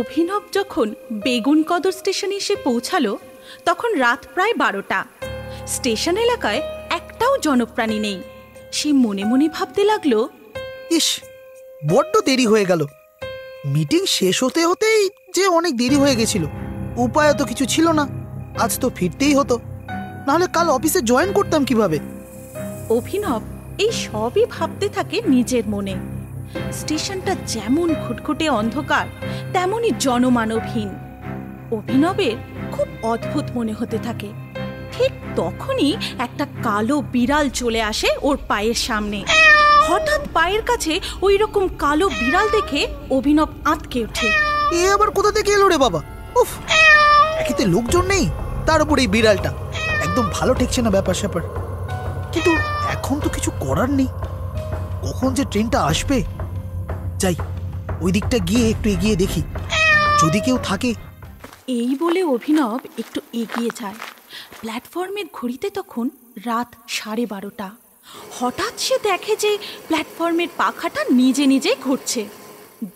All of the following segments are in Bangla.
অভিনব যখন বেগুন কদর স্টেশনে এসে পৌঁছালো তখন রাত প্রায় ১২টা। স্টেশন এলাকায় একটাও জনপ্রাণী নেই। সে মনে মনে ভাবতে লাগলো, ইস, বড্ড দেরি হয়ে গেল। মিটিং শেষ হতে হতেই যে অনেক দেরি হয়ে গেছিল। উপায় তো কিছু ছিল না, আজ তো ফিরতেই হতো, নাহলে কাল অফিসে জয়েন করতাম কিভাবে। অভিনব এই সবই ভাবতে থাকে নিজের মনে। স্টেশনটা যেমন খুটখুটে অন্ধকার তেমনই জনমানবহীন। অভিনবের খুব অদ্ভুত মনে হতে থাকে। ঠিক তখনই একটা কালো বিড়াল চলে আসে ওর পায়ের সামনে। হঠাৎ পায়ের কাছে ওই রকম কালো বিড়াল দেখে অভিনব আঁতকে ওঠে। এ আবার কোথা থেকে এলো রে বাবা! উফ, একেতে লোকজন নেই, তার উপর এই বিড়ালটা, একদম ভালো ঠেকছে না ব্যাপার স্যাপার। কিন্তু এখন তো কিছু করার নেই, কখন যে ট্রেনটা আসবে। যাই ওই দিকটা গিয়ে একটু এগিয়ে দেখি যদি কেউ থাকে। এই বলে অভিনব একটু এগিয়ে যায়। প্ল্যাটফর্মের ঘড়িতে তখন রাত ১২:৩০। হঠাৎ সে দেখে যে প্ল্যাটফর্মের পাখাটা নিজে নিজে ঘুরছে।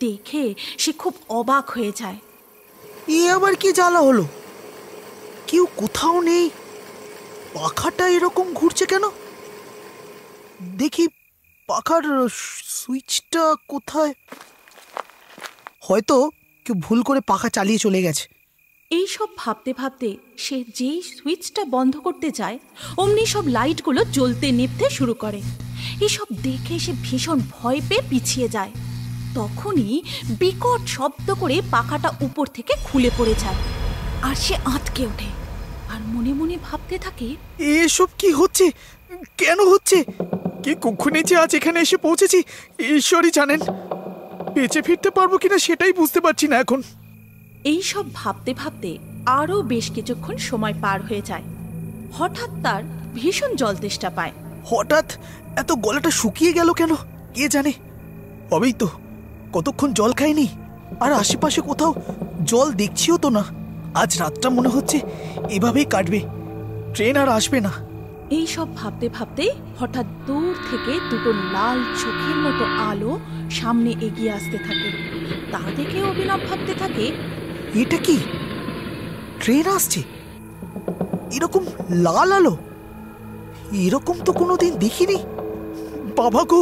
দেখে সে খুব অবাক হয়ে যায়। এ আবার কি জ্বালা হলো! কেউ কোথাও নেই, পাখাটা এরকম ঘুরছে কেন? দেখি পাখার সুইচটা কোথায়। হয়তো কেউ ভুল করে পাখা চালিয়ে চলে গেছে। এই সব ভাবতে ভাবতে সে যেই সুইচটা বন্ধ করতে যায় অমনি সব লাইটগুলো জ্বলতে নিভতে শুরু করে। এসব দেখে সে ভীষণ ভয় পেয়ে পিছিয়ে যায়। তখনই বিকট শব্দ করে পাখাটা উপর থেকে খুলে পড়ে যায় আর সে আঁতকে ওঠে। আর মনে মনে ভাবতে থাকে, এসব কি হচ্ছে, কেন হচ্ছে, কে কক্ষণে যে আজ এখানে এসে পৌঁছেছি ঈশ্বরই জানেন। বেঁচে ফিরতে পারবো কিনা সেটাই বুঝতে পারছি না এখন। এইসব ভাবতে ভাবতে আরও বেশ কিছুক্ষণ সময় পার হয়ে যায়। হঠাৎ তার ভীষণ জলতেষ্টা পায়। হঠাৎ এত গলাটা শুকিয়ে গেল কেন কে জানে। হবেই তো, কতক্ষণ জল খাইনি, আর আশেপাশে কোথাও জল দেখছিও তো না। আজ রাতটা মনে হচ্ছে এভাবেই কাটবে, ট্রেন আর আসবে না। এইসব ভাবতে ভাবতে হঠাৎ দূর থেকে দুটো লাল চোখের মতো আলো সামনে এগিয়ে আসতে থাকে। তা দেখে অভিনব ভাবতে থাকে, এটা কি ট্রেন আসছে? এরকম লাল আলো এরকম তো কোনোদিন দেখিনি। বাবা গো,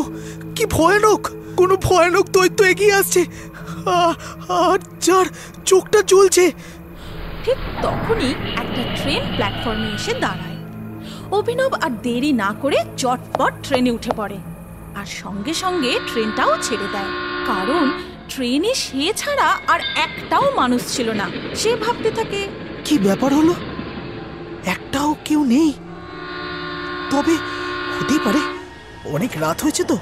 কি ভয়ানক! কোনো ভয়ানক দৈত্য এগিয়ে আসছে আর যার চোখটা জ্বলছে। ঠিক তখনই একটা ট্রেন প্ল্যাটফর্মে এসে দাঁড়ায়। অভিনব আর দেরি না করে চটপট ট্রেনে উঠে পড়ে আর সঙ্গে সঙ্গে ট্রেনটাও ছেড়ে দেয়। কারণ ট্রেনে সে ছাড়া আর একটাও মানুষ ছিল না। সে ভাবতে থাকে, কি ব্যাপার হলো, একটাও কেউ নেই। তবে হতেই পারে অনেক রাত হয়েছে তো,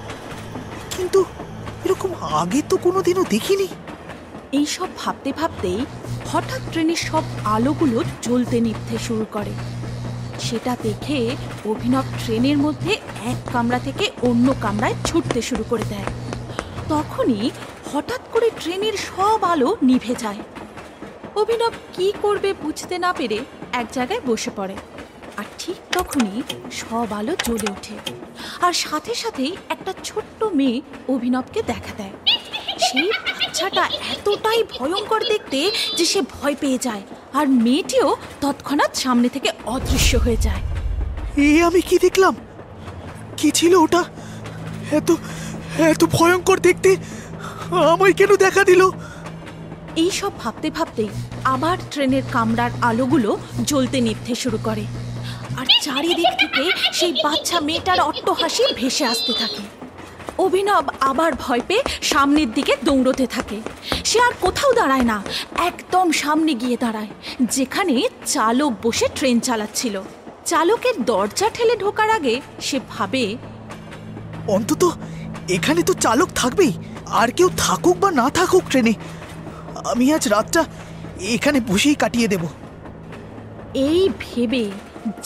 কিন্তু এরকম আগে তো কোনোদিনও দেখিনি। এইসব ভাবতে ভাবতেই হঠাৎ ট্রেনের সব আলোগুলো জ্বলতে নিভতে শুরু করে। সেটা দেখে অভিনব ট্রেনের মধ্যে এক কামরা থেকে অন্য কামরায় ছুটতে শুরু করে দেয়। তখনই হঠাৎ করে ট্রেনের সব আলো নিভে যায়। অভিনব কি করবে বুঝতে না পেরে এক জায়গায় বসে পড়ে। আর ঠিক তখনই সব আলো জ্বলে ওঠে আর সাথে সাথেই একটা ছোট্ট মেয়ে অভিনবকে দেখা দেয়। সেই বাচ্চাটা এতটাই ভয়ঙ্কর দেখতে যে সে ভয় পেয়ে যায় আর মেয়েটিও তৎক্ষণাৎ সামনে থেকে অদৃশ্য হয়ে যায়। এ আমি কি দেখলাম, কি ছিল ওটা? এত এত ভয়ঙ্কর দেখতে আমায় কেন দেখা দিল? এইসব ভাবতে ভাবতেই আবার ট্রেনের কামরার আলোগুলো জ্বলতে নিভতে শুরু করে আর চারিদিক থেকে সেই বাচ্চা মেয়েটার অট্টহাসি ভেসে আসতে থাকে। অভিনব আবার ভয় পেয়ে সামনের দিকে দৌড়তে থাকে। সে আর কোথাও দাঁড়ায় না, একদম সামনে গিয়ে দাঁড়ায় যেখানে চালক বসে ট্রেন চালাচ্ছিল। চালকের দরজা ঠেলে ঢোকার আগে সে ভাবে, অন্তত এখানে তো চালক থাকবেই, আর কেউ থাকুক বা না থাকুক ট্রেনে, আমি আজ রাতটা এখানে বসেই কাটিয়ে দেব। এই ভেবে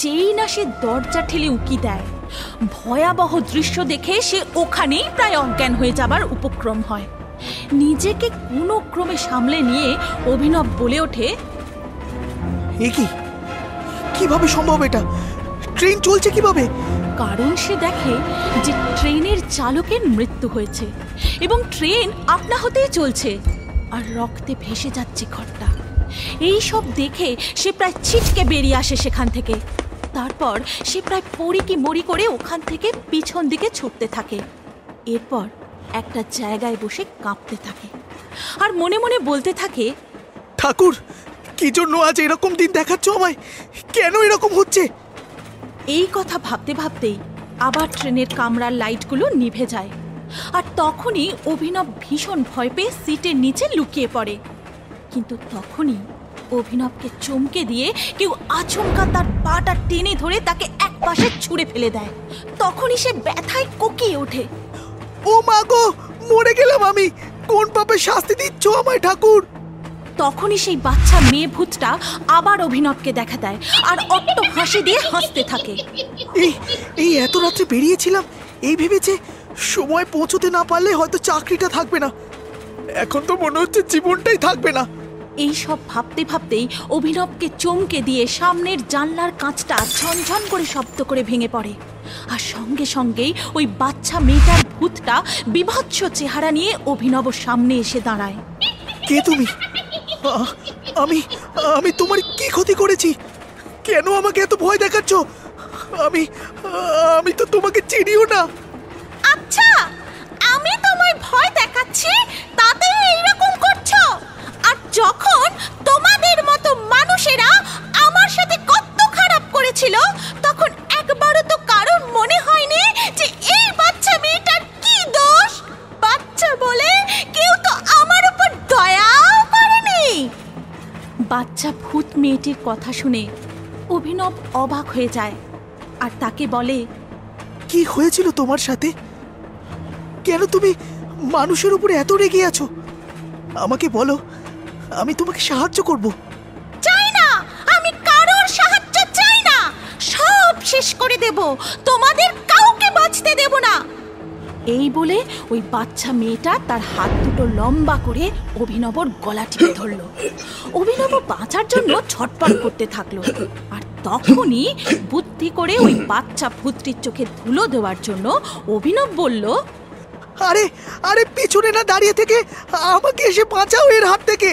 যেই না সে দরজা ঠেলে উঁকি দেয়, ভয়াবহ দৃশ্য দেখে সে ওখানেই প্রায় অজ্ঞান হয়ে যাবার উপক্রম হয়। নিজেকে কোনো ক্রমে সামলে নিয়ে অভিনব বলে ওঠে, এ কি, কিভাবে সম্ভব এটা? ট্রেন চলছে কিভাবে? কারণ সে দেখে যে ট্রেনের চালকের মৃত্যু হয়েছে এবং ট্রেন আপনা হতেই চলছে। और रक्ते भेसे जाच्छे घरटा। एई सब देखे से प्राय छिटके बेरिये आसे सेखान थेके। तारपर से प्राय पड़ी कि मरी करे ओखान थेके पिछन दिके छुटते थाके। एरपर एकटा जायगाय बसे काँपते थाके और मने मने बोलते थाके, ठाकुर कि जोन्नो आज एरकम दिन देखाच्छो आमाय, केनो एरकम होच्छे। एई कथा भाबते भाबतेई आबार ट्रेनेर कामरार लाइटगुलो निभे जाय और तखनी अभिनव भीषण भय पे सीटेर नीचे लुकिए पड़े। किन्तु तखनी अभिनव के चमके दिए केउ आचमका तार पाटा टेने धरे ताके एक पाशे छुड़े फेले देय। तखनी से व्यथाय कोकिए ओठे, ओ मा गो मरे गेलाम आमी, कोन पापे शास्ति दिच्छो आमाय ठाकुर। तखनी सेई बाच्चा मेये भूतटा आबार अभिनवके देखा देय और अट्ट हासि दिए हासते थाके। एई एई एत रात्रे बेरिएছিলাম এই ভেবেছে समय पहुंचते ना पारले हयतो चाकरिटा थाकबे ना, एखन तो मने हच्छे जीवनटाई थाकबे ना। एई सब भाबते भाबतेई अभिनवके चमके दिए सामनेर जानलार काँचटा झनझन करे शब्द करे भेंगे पड़े और संगे संगेई ओई बाच्चा मेटार भूतटा बिभत्स चेहरा निये अभिनवर सामने एसे दाঁড়ায়। के तुमी? आमी आमी तोमार की क्षति करेछि? केन आमाके एत भय देखाচ্ছ? आमी आमी तो तोमाके चिनिও ना। আচ্ছা আমি তোমায় ভয় দেখাচ্ছি তাতে এরকম করছো? আর যখন তোমাদের মতো মানুষেরা আমার সাথে কত খারাপ করেছিল তখন একবারও তো কারণ মনে হয়নি যে এই বাচ্চা মেয়েটার কি দোষ? বাচ্চা বলে কেউ তো আমার উপর দয়াও করেনি। বাচ্চা ভূত মেয়েটির কথা শুনে অভিনব অবাক হয়ে যায় আর তাকে বলে, কি হয়েছিল তোমার সাথে? কেন তুমি মানুষের উপরে এত রেগে আছো? আমাকে বলো, আমি তোমাকে সাহায্য করব। চাই না, আমি কারোর সাহায্য চাই না, সব শেষ করে দেব, তোমাদের কাউকে বাঁচতে দেব না। এই বলে ওই বাচ্চা মেয়েটা তার হাত দুটো লম্বা করে অভিনবর গলা টিপে ধরলো। অভিনব বাঁচার জন্য ছটপট করতে থাকলো আর তখনই বুদ্ধি করে ওই বাচ্চা ভূতটির চোখে ধুলো দেওয়ার জন্য অভিনব বলল, আরে আরে পিছনে না দাঁড়িয়ে থেকে আমাকে এসে বাঁচাও এর হাত থেকে।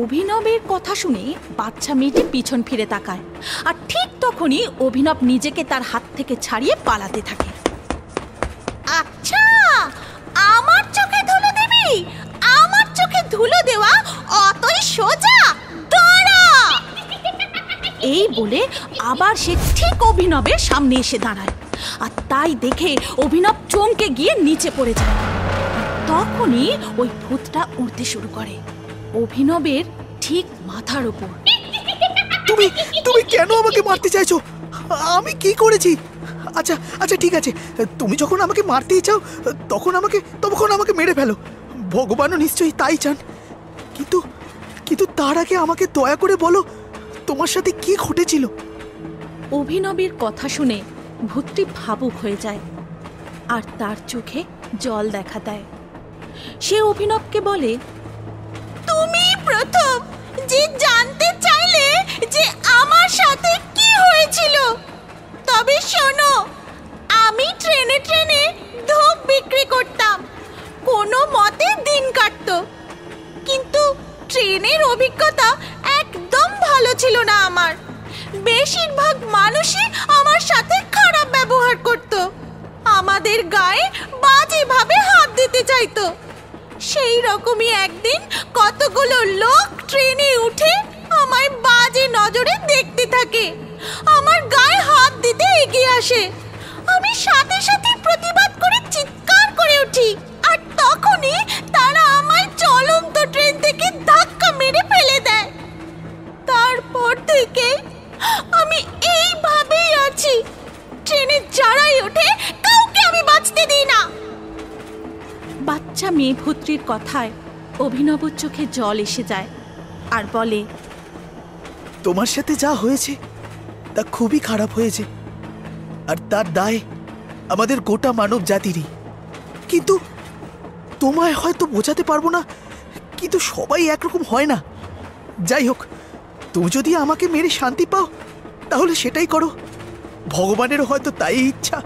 অভিনবের কথা শুনে বাচ্চা মেয়েটি পিছন ফিরে তাকায় আর ঠিক তখনই অভিনব নিজেকে তার হাত থেকে ছাড়িয়ে পালাতে থাকে। আচ্ছা আমার চোখে ধুলো দিবি? আমার চোখে ধুলো দেওয়া অতই সোজা? দাঁড়া। এই বলে আবার সে ঠিক অভিনবের সামনে এসে দাঁড়ায় আর তাই দেখে অভিনব চমকে গিয়ে নিচে পড়ে যায়। তখনই ওই ভূতটা উড়তে শুরু করে অভিনবের ঠিক মাথার উপর। তুমি তুমি কেন আমাকে মারতে চাইছো? আমি কি করেছি? আচ্ছা আচ্ছা ঠিক আছে, তুমি যখন আমাকে মারতেই চাও তখন আমাকে মেরে ফেলো, ভগবানও নিশ্চয়ই তাই চান। কিন্তু কিন্তু তার আগে আমাকে দয়া করে বলো তোমার সাথে কি ঘটেছিল। অভিনবের কথা শুনে ভূতটি ভাবুক হয়ে যায় আর তার চোখে জল দেখা দেয়। সে অভিনবকে বলে, তুমি প্রথম যে জানতে চাইলে যে আমার সাথে কি হয়েছিল। তবে শোনো, আমি ট্রেনে ট্রেনে ধূপ বিক্রি করতাম, কোনো মতে দিন কাটত, কিন্তু ট্রেনের অভিজ্ঞতা একদম ভালো ছিল না আমার। বেশিরভাগ মানুষই আমার সাথে খারাপ ব্যবহার করত, আমাদের গায়ে বাজেভাবে হাত দিতে চাইতো। সেই রকমই একদিন কতগুলো লোক ট্রেনে উঠে আমায় বাজে নজরে দেখতে থাকে, আমার গায়ে হাত দিতে এগিয়ে আসে। আমি সাথে সাথে প্রতিবাদ করে চিৎকার করে উঠি আর তখনই তারা আমায় চলন্ত ট্রেন থেকে ধাক্কা মেরে ফেলে দেয়। তারপর থেকে আমি এইভাবেই আছি, ট্রেনে যারাই ওঠে কাউকে আমি বাঁচতে দিই না। বাচ্চা মেয়ে ভূতটির কথায় অভিনব চোখে জল এসে যায় আর বলে, তোমার সাথে যা হয়েছে তা খুবই খারাপ হয়েছে আর তার দায় আমাদের গোটা মানব জাতিরই। কিন্তু তোমায় হয়তো বোঝাতে পারবো না, কিন্তু সবাই একরকম হয় না। যাই হোক, তুমি যদি আমাকে মেরে শান্তি পাও তাহলে সেটাই করো, ভগবানের হয়তো তাই ইচ্ছা।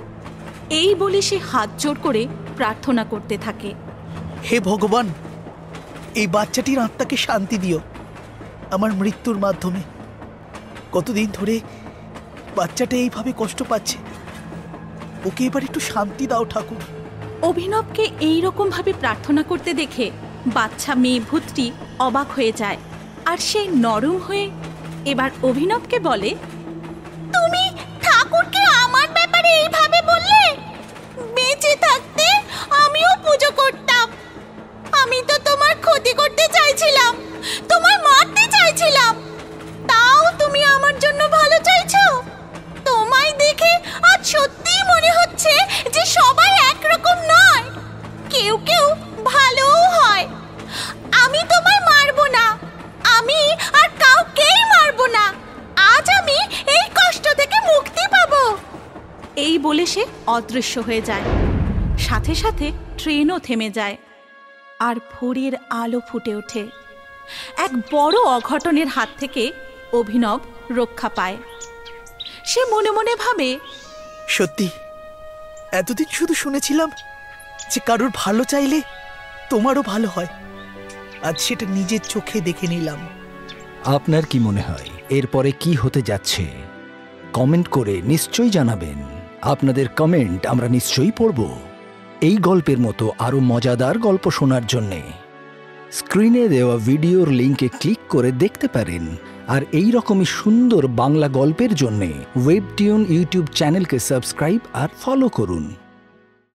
এই বলে সে হাত জোড় করে প্রার্থনা করতে থাকে, হে ভগবান বাচ্চাটির আত্মাকে শান্তি দিও আমার মৃত্যুর মাধ্যমে। কতদিন ধরে বাচ্চাটা এইভাবে কষ্ট পাচ্ছে, ওকে এবার একটু শান্তি দাও ঠাকুর। অভিনবকে এই রকম ভাবে প্রার্থনা করতে দেখে বাচ্চা মেয়ে ভূতটি অবাক হয়ে যায় আর সে নরম হয়ে এবার অভিনবকে বলে, তুমি ঠাকুরকে আমার ব্যাপারে এইভাবে বললে? বেঁচে থাকতে আমিও পূজা করতাম, আমি তো তোমার ক্ষতি করতে চাইছিলাম, তোমার মারতে চাইছিলাম, তাও তুমি আমার জন্য ভালো চাইছো। তোমায় দেখে আজ সত্যি মনে হচ্ছে যে সবাই একরকম নয়, কেউ কেউ ভালোও হয়। আমি তোমায় মারবো না, আমি আর কাউকেই মারবো না, আজ আমি এই কষ্ট থেকে মুক্তি পাবো। এই বলে সে অদৃশ্য হয়ে যায়। সাথে সাথে ট্রেনও থেমে যায় আর ভোরের আলো ফুটে ওঠে। এক বড় অঘটনের হাত থেকে অভিনব রক্ষা পায়। সে মনে মনে ভাবে, সত্যি এতদিন শুধু শুনেছিলাম যে কারোর ভালো চাইলে তোমারও ভালো হয়, আজ সেটা নিজের চোখে দেখে নিলাম। আপনার কি মনে হয় এরপরে কি হতে যাচ্ছে? কমেন্ট করে নিশ্চয়ই জানাবেন, আপনাদের কমেন্ট আমরা নিশ্চয়ই পড়ব। এই গল্পের মতো আরও মজাদার গল্প শোনার জন্যে স্ক্রিনে দেওয়া ভিডিওর লিঙ্কে ক্লিক করে দেখতে পারেন। আর এই রকমই সুন্দর বাংলা গল্পের জন্যে ওয়েব টিউন ইউটিউব চ্যানেলকে সাবস্ক্রাইব আর ফলো করুন।